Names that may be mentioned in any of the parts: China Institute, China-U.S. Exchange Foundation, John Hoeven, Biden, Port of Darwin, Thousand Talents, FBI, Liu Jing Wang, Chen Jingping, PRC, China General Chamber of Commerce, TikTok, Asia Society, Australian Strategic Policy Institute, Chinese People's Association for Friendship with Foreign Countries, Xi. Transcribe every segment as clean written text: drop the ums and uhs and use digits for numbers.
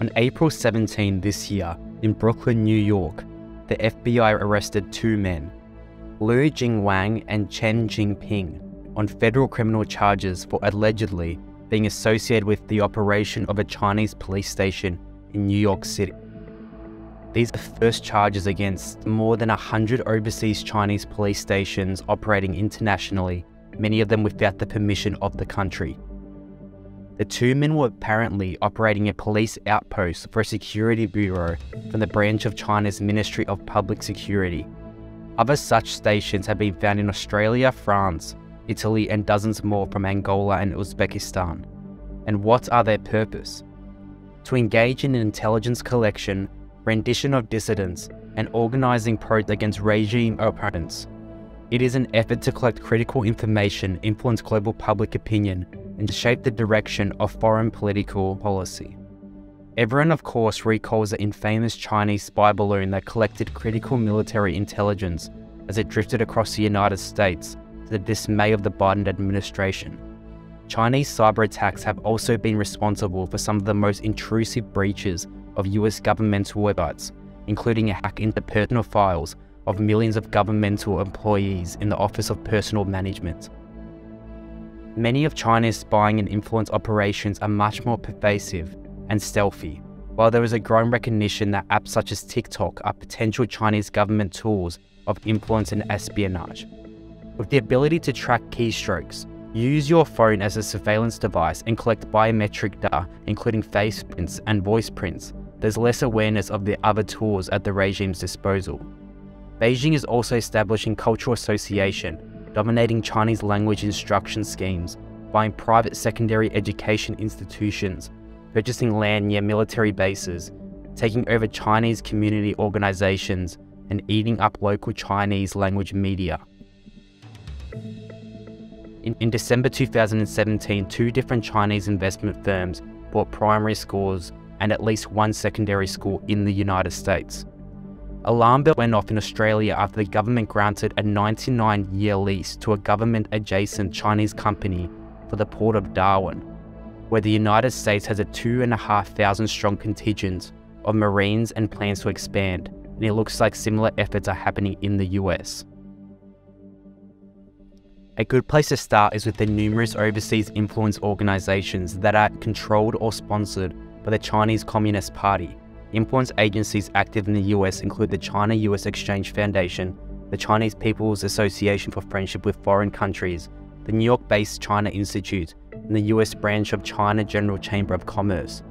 On April 17 this year, in Brooklyn, New York, the FBI arrested two men, Liu Jing Wang and Chen Jingping, on federal criminal charges for allegedly being associated with the operation of a Chinese police station in New York City. These are first charges against more than 100 overseas Chinese police stations operating internationally, many of them without the permission of the country. The two men were apparently operating a police outpost for a security bureau from the branch of China's Ministry of Public Security. Other such stations have been found in Australia, France, Italy, and dozens more from Angola and Uzbekistan. And what are their purpose? To engage in intelligence collection, rendition of dissidents, and organizing protests against regime opponents. It is an effort to collect critical information, influence global public opinion, and to shape the direction of foreign political policy. Everyone, of course, recalls the infamous Chinese spy balloon that collected critical military intelligence as it drifted across the United States, to the dismay of the Biden administration. Chinese cyber attacks have also been responsible for some of the most intrusive breaches of US governmental websites, including a hack into personal files of millions of governmental employees in the Office of Personnel Management. Many of China's spying and influence operations are much more pervasive and stealthy, while there is a growing recognition that apps such as TikTok are potential Chinese government tools of influence and espionage. With the ability to track keystrokes, use your phone as a surveillance device and collect biometric data, including face prints and voice prints, there's less awareness of the other tools at the regime's disposal. Beijing is also establishing cultural association, dominating Chinese language instruction schemes, buying private secondary education institutions, purchasing land near military bases, taking over Chinese community organizations, and eating up local Chinese language media. In December 2017, two different Chinese investment firms bought primary schools and at least one secondary school in the United States. Alarm bell went off in Australia after the government granted a 99-year lease to a government-adjacent Chinese company for the Port of Darwin, where the United States has a 2,500-strong contingent of Marines and plans to expand, and it looks like similar efforts are happening in the US. A good place to start is with the numerous overseas influence organizations that are controlled or sponsored by the Chinese Communist Party. Influence agencies active in the US include the China-U.S. Exchange Foundation, the Chinese People's Association for Friendship with Foreign Countries, the New York-based China Institute, and the US branch of China General Chamber of Commerce.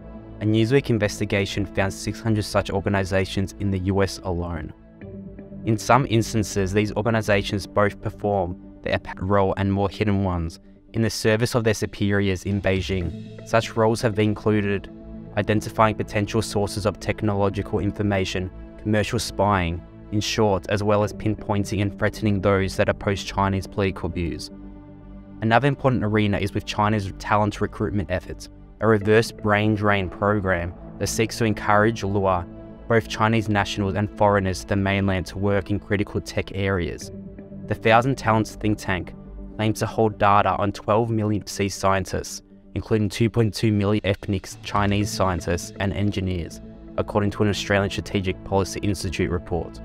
A Newsweek investigation found 600 such organizations in the US alone. In some instances, these organizations both perform the apparent role and more hidden ones in the service of their superiors in Beijing. Such roles have included identifying potential sources of technological information, commercial spying, in short, as well as pinpointing and threatening those that oppose Chinese political views. Another important arena is with China's talent recruitment efforts, a reverse brain drain program that seeks to encourage lure both Chinese nationals and foreigners to the mainland to work in critical tech areas. The Thousand Talents think tank claims to hold data on 12 million overseas scientists, including 2.2 million ethnic Chinese scientists and engineers, according to an Australian Strategic Policy Institute report.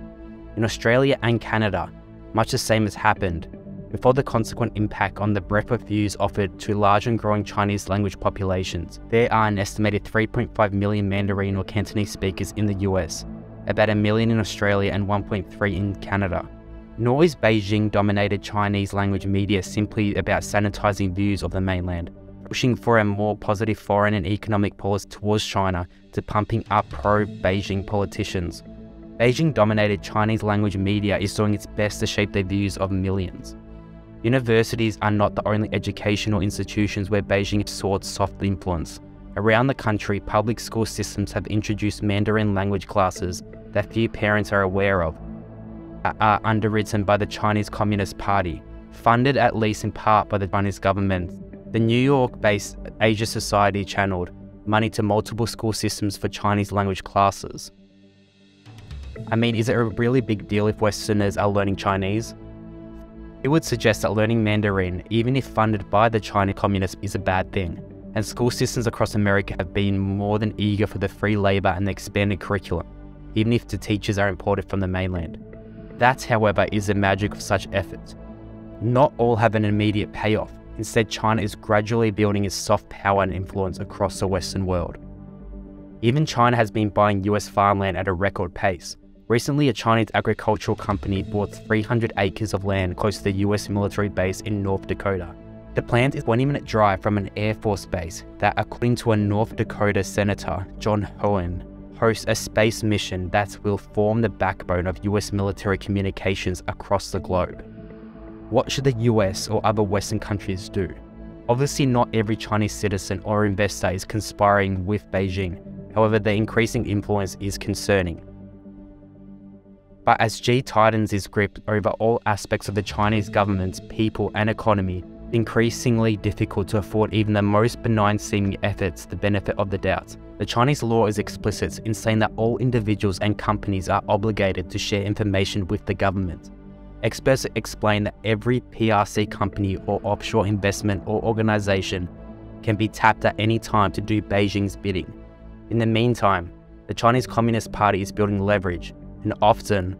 In Australia and Canada, much the same has happened, before the consequent impact on the breadth of views offered to large and growing Chinese language populations. There are an estimated 3.5 million Mandarin or Cantonese speakers in the US, about 1 million in Australia and 1.3 in Canada. Nor is Beijing-dominated Chinese language media simply about sanitizing views of the mainland, pushing for a more positive foreign and economic policy towards China to pumping up pro-Beijing politicians. Beijing-dominated Chinese language media is doing its best to shape the views of millions. Universities are not the only educational institutions where Beijing sought soft influence. Around the country, public school systems have introduced Mandarin language classes that few parents are aware of, are underwritten by the Chinese Communist Party, funded at least in part by the Chinese government. The New York-based Asia Society channeled money to multiple school systems for Chinese language classes. I mean, is it a really big deal if Westerners are learning Chinese? It would suggest that learning Mandarin, even if funded by the Chinese Communists, is a bad thing. and school systems across America have been more than eager for the free labor and the expanded curriculum, even if the teachers are imported from the mainland. That, however, is the magic of such efforts. Not all have an immediate payoff. Instead, China is gradually building its soft power and influence across the Western world. Even China has been buying US farmland at a record pace. Recently, a Chinese agricultural company bought 300 acres of land close to the US military base in North Dakota. The plant is a 20-minute drive from an Air Force base that, according to a North Dakota Senator, John Hoeven, hosts a space mission that will form the backbone of US military communications across the globe. What should the US or other Western countries do? Obviously, not every Chinese citizen or investor is conspiring with Beijing. However, the increasing influence is concerning. But as Xi tightens his grip over all aspects of the Chinese government's people and economy, increasingly difficult to afford even the most benign-seeming efforts the benefit of the doubt. The Chinese law is explicit in saying that all individuals and companies are obligated to share information with the government. Experts explain that every PRC company or offshore investment or organization can be tapped at any time to do Beijing's bidding. In the meantime, the Chinese Communist Party is building leverage and often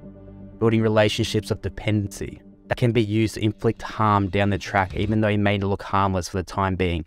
building relationships of dependency that can be used to inflict harm down the track, even though it may look harmless for the time being.